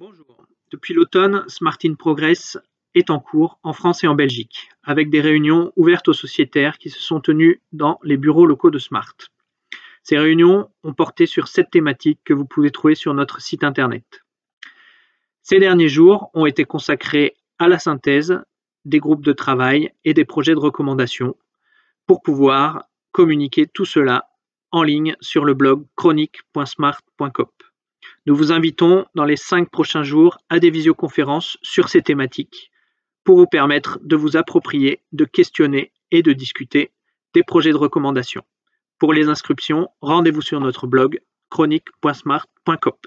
Bonjour. Depuis l'automne, Smart in Progress est en cours en France et en Belgique, avec des réunions ouvertes aux sociétaires qui se sont tenues dans les bureaux locaux de Smart. Ces réunions ont porté sur 7 thématiques que vous pouvez trouver sur notre site internet. Ces derniers jours ont été consacrés à la synthèse des groupes de travail et des projets de recommandation pour pouvoir communiquer tout cela en ligne sur le blog chronique.smart.coop. Nous vous invitons dans les 5 prochains jours à des visioconférences sur ces thématiques pour vous permettre de vous approprier, de questionner et de discuter des projets de recommandation. Pour les inscriptions, rendez-vous sur notre blog chronique.smart.coop.